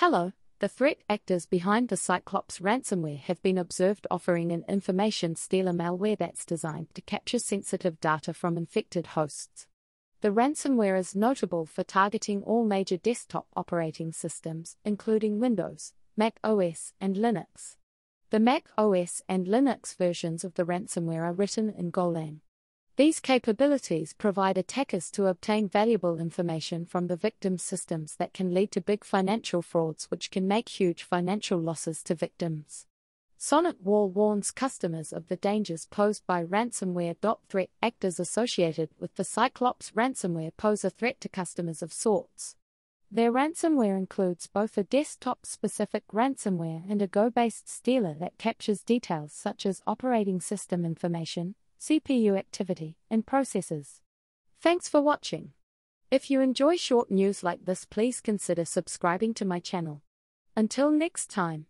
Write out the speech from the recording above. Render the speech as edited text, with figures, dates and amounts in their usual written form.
Hello, the threat actors behind the Cyclops ransomware have been observed offering an information stealer malware that's designed to capture sensitive data from infected hosts. The ransomware is notable for targeting all major desktop operating systems, including Windows, Mac OS, and Linux. The Mac OS and Linux versions of the ransomware are written in GoLang. These capabilities provide attackers to obtain valuable information from the victim's systems that can lead to big financial frauds, which can make huge financial losses to victims. SonicWall warns customers of the dangers posed by ransomware. Threat actors associated with the Cyclops ransomware pose a threat to customers of sorts. Their ransomware includes both a desktop-specific ransomware and a Go-based stealer that captures details such as operating system information, CPU activity, and processes. Thanks for watching. If you enjoy short news like this, please consider subscribing to my channel. Until next time.